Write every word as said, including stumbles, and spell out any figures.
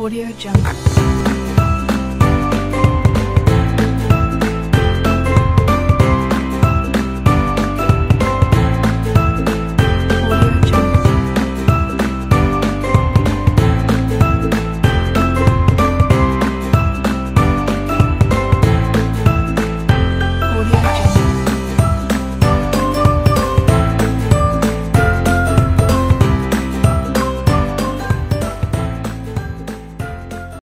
Audio Jungle.